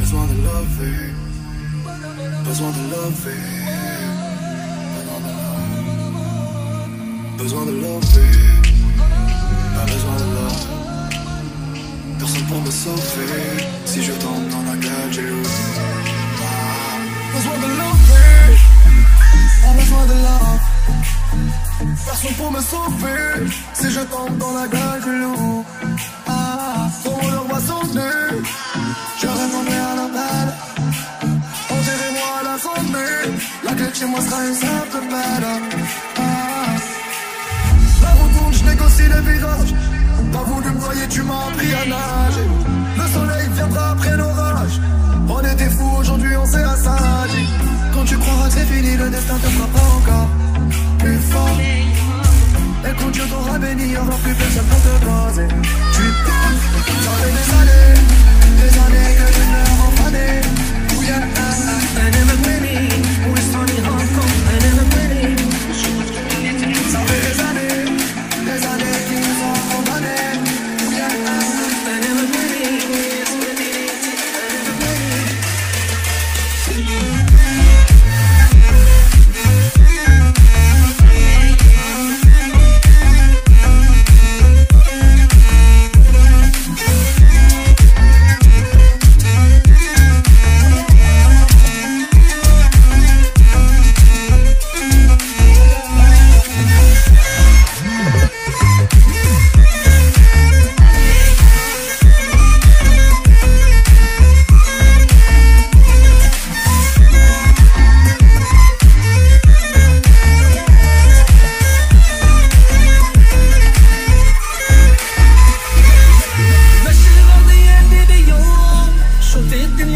Besoin de lover, besoin de lover, besoin de lover, pas besoin de love. Personne pour me sauver, si je tombe dans la gueule j'ai l'eau. Besoin de lover, pas besoin de love. Personne pour me sauver, si je tombe dans la gueule du loup. Ah, comme le roi sans nez, j'aurais tombé à la balle. Enterrez-moi à la journée, la clé de chez moi sera une simple balle. Ah, la rotonde, je négocie les virages. T'as voulu me noyer, tu m'as appris à nager. Le soleil viendra après l'orage. On était fous, aujourd'hui on s'est assagi. Quand tu croiras que c'est fini, le destin te fera pas encore plus fort. Et quand Dieu t'aura béni, y'aura plus personne pour te croiser. Tu penses, ça fait des années que je ne rentre pas.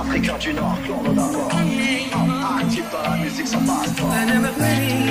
Africain du Nord, Claude d'abord. Actif dans la musique sans passeport.